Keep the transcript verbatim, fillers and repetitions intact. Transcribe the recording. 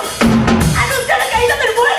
I don't tell a guy that